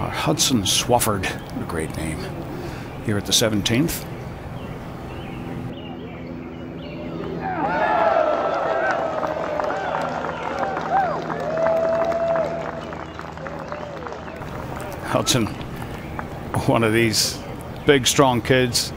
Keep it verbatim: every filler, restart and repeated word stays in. Uh, Hudson Swafford, a great name, here at the seventeenth. Hudson, one of these big, strong kids.